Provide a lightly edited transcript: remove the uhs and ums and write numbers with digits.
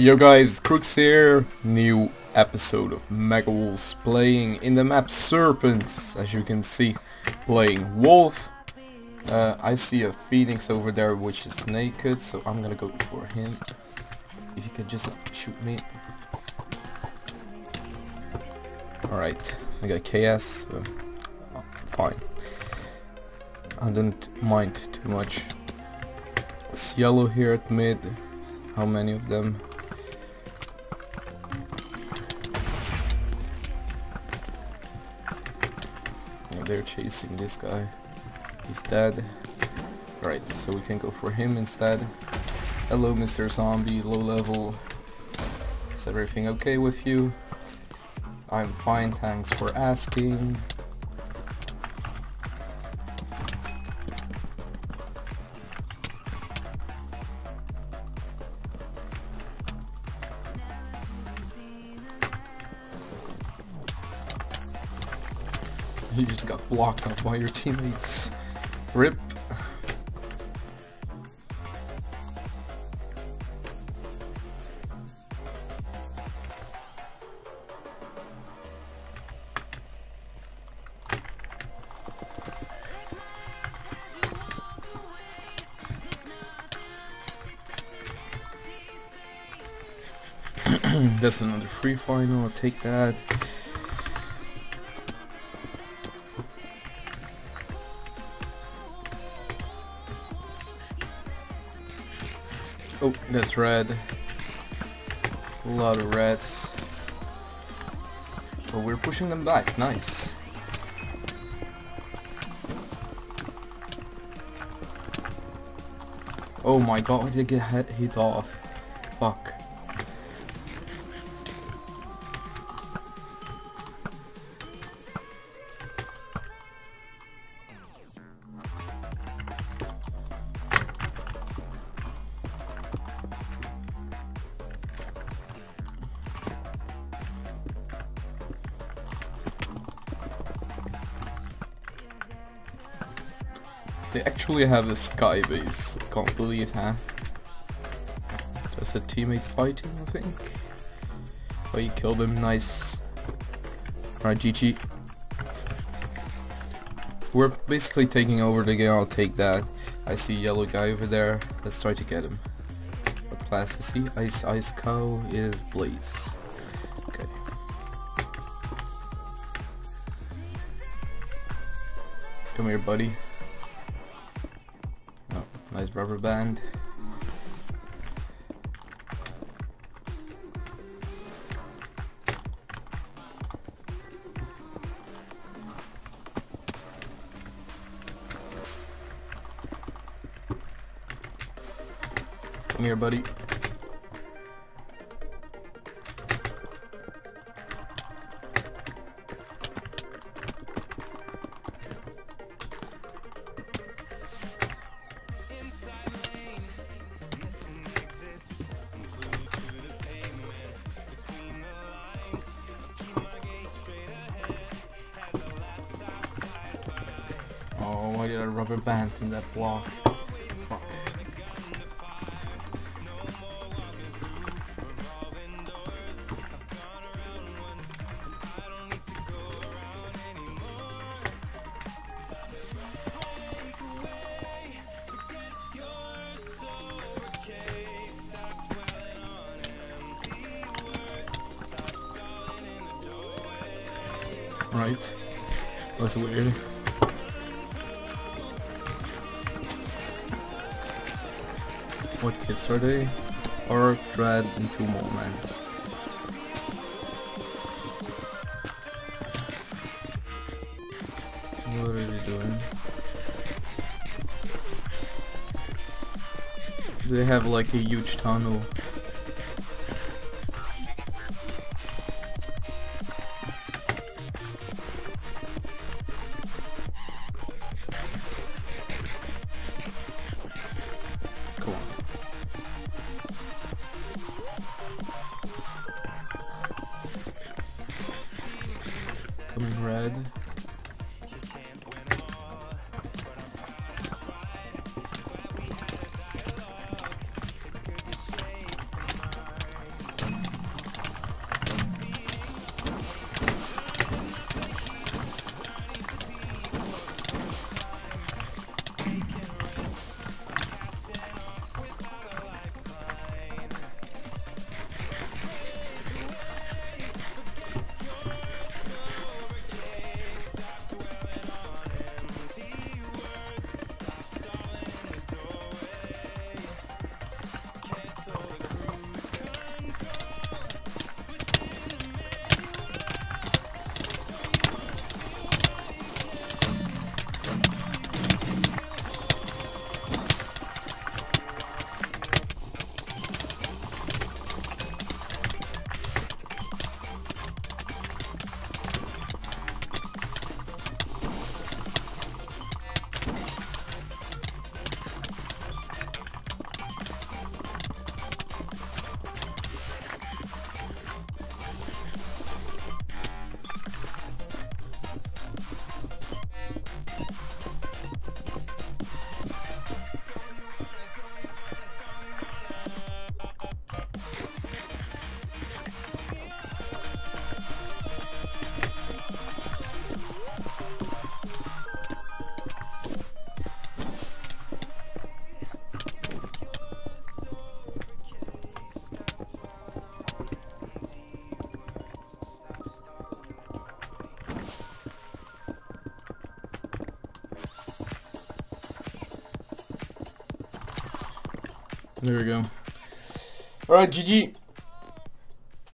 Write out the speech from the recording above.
Yo guys, Crooqz here, new episode of Mega Wolves playing in the map Serpents, as you can see, playing Wolf. I see a Phoenix over there which is naked, so I'm gonna go for him. If you can just shoot me. Alright, I got KS, so fine. I don't mind too much. It's yellow here at mid, how many of them? They're chasing this guy. He's dead. Right, so we can go for him instead. Hello, Mr. Zombie, low level. Is everything okay with you? I'm fine, thanks for asking. You just got blocked off by your teammates. RIP. That's another free final, I'll take that. Oh, that's red. A lot of reds. But we're pushing them back, nice. Oh my god, they get hit off. Fuck. They actually have a sky base, can't believe it, huh? Just a teammate fighting, I think. Oh, you killed him, nice. Alright, GG. We're basically taking over the game, I'll take that. I see a yellow guy over there, let's try to get him. What class is he? Ice Cow is Blaze. Okay. Come here, buddy. Nice rubber band. Come here, buddy. Oh, why did I rubber band in that block? Fuck. Right. That's weird. What kits are they? Or dread in 2 moments. What are they doing? They have like a huge tunnel. Red. There we go. All right, GG.